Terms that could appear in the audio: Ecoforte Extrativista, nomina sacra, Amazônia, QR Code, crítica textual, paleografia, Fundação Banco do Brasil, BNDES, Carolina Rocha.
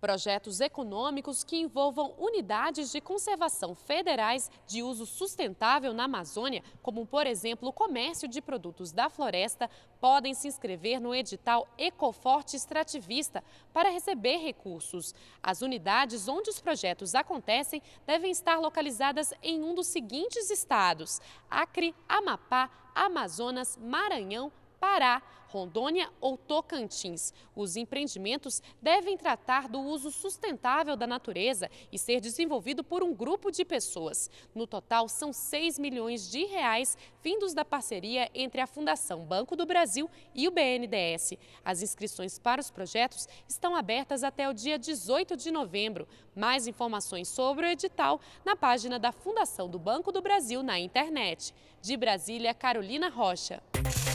Projetos econômicos que envolvam unidades de conservação federais de uso sustentável na Amazônia, como, por exemplo, o comércio de produtos da floresta, podem se inscrever no edital Ecoforte Extrativista para receber recursos. As unidades onde os projetos acontecem devem estar localizadas em um dos seguintes estados: Acre, Amapá, Amazonas, Maranhão, Pará, Rondônia ou Tocantins. Os empreendimentos devem tratar do uso sustentável da natureza e ser desenvolvido por um grupo de pessoas. No total, são 6 milhões de reais vindos da parceria entre a Fundação Banco do Brasil e o BNDES. As inscrições para os projetos estão abertas até o dia 18 de novembro. Mais informações sobre o edital na página da Fundação do Banco do Brasil na internet. De Brasília, Carolina Rocha.